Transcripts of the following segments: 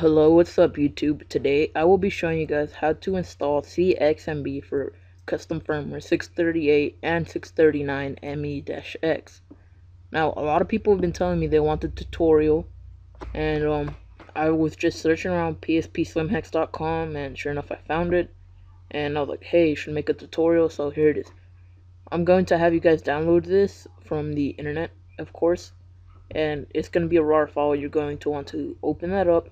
Hello, what's up YouTube? Today I will be showing you guys how to install CXMB for custom firmware 638 and 639 ME-X. Now a lot of people have been telling me they want the tutorial, and I was just searching around pspslimhacks.com, and sure enough I found it, and I was like, hey, you should make a tutorial, so here it is. I'm going to have you guys download this from the internet, of course, and it's going to be a RAR file. You're going to want to open that up.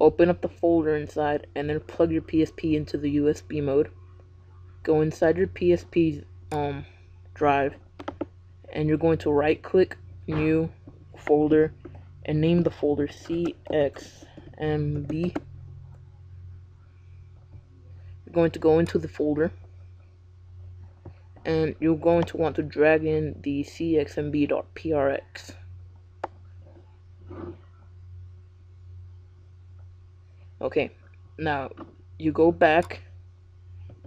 Open up the folder inside, and then plug your PSP into the USB mode. Go inside your PSP's drive, and you're going to right click, new folder, and name the folder CXMB. You're going to go into the folder, and you're going to want to drag in the CXMB.prx. Okay, now you go back,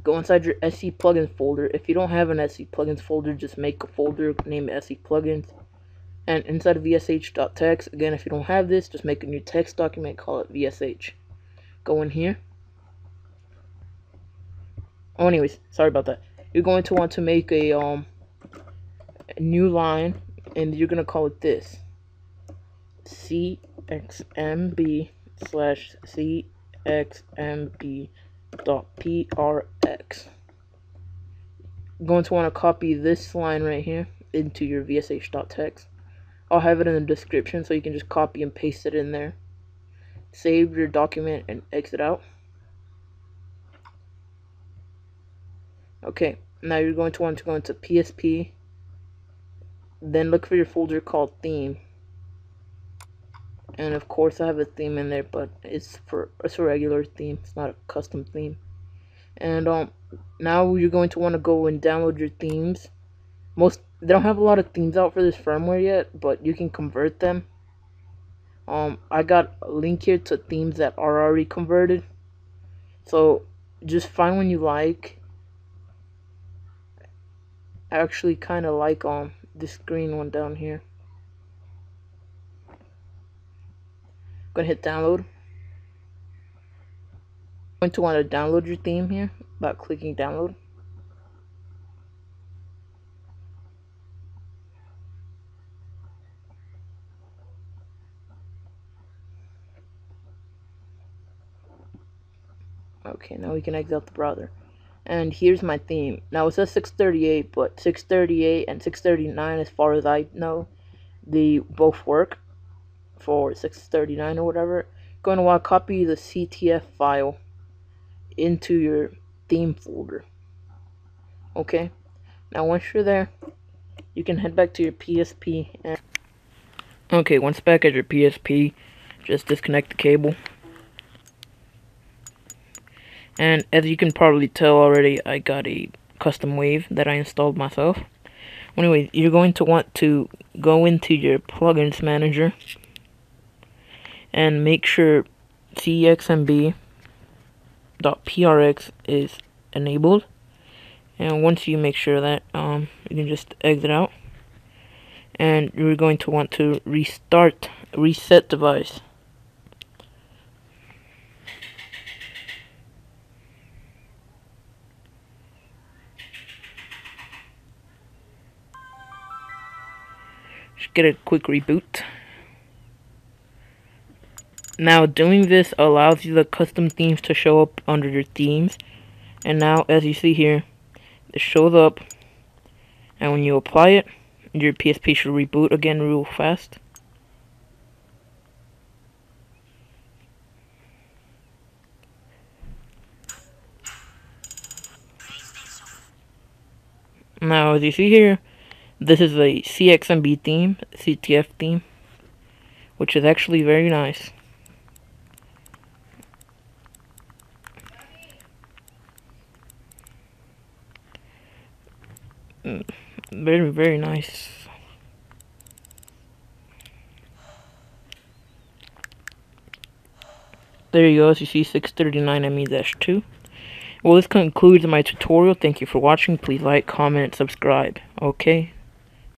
go inside your SC plugins folder. If you don't have an SC plugins folder, just make a folder named SC plugins, and inside of vsh.txt, again, if you don't have this, just make a new text document, call it vsh. Go in here. Oh, anyways, sorry about that. You're going to want to make a new line, and you're gonna call it this, CXMB/CXMB.prx. You're going to want to copy this line right here into your vsh.txt. I'll have it in the description, so you can just copy and paste it in there. Save your document and exit out. Okay, now you're going to want to go into PSP, then look for your folder called theme. And of course I have a theme in there, but it's a regular theme, it's not a custom theme. And now you're going to want to go and download your themes. They don't have a lot of themes out for this firmware yet, but you can convert them. I got a link here to themes that are already converted. So just find one you like. I actually kinda like this green one down here. Gonna hit download. Going to want to download your theme here by clicking download. Okay, now we can exit out the browser, and here's my theme. Now it says 638, but 638 and 639, as far as I know, they both work. For 639 or whatever, going to want to copy the CTF file into your theme folder. Okay, now once you're there, you can head back to your PSP. And okay, once back at your PSP, just disconnect the cable. And as you can probably tell already, I got a custom wave that I installed myself. Anyway, you're going to want to go into your plugins manager, and make sure CXMB.prx is enabled. And once you make sure that, you can just exit out. And you're going to want to reset device. Just get a quick reboot. Now doing this allows you the custom themes to show up under your themes, and now as you see here, it shows up, and when you apply it, your PSP should reboot again real fast. Now as you see here, this is a CXMB theme, CTF theme, which is actually very nice. Very nice. There you go, as you see, 639 ME-2. Well, this concludes my tutorial. Thank you for watching. Please like, comment, subscribe. Okay.